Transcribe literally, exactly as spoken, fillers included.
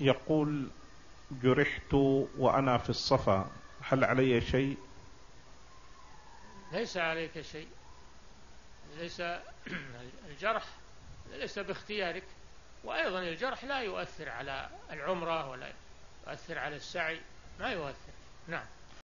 يقول جرحت وأنا في الصفا هل علي شيء؟ ليس عليك شيء، ليس الجرح ليس باختيارك، وأيضا الجرح لا يؤثر على العمرة ولا يؤثر على السعي، ما يؤثر. نعم.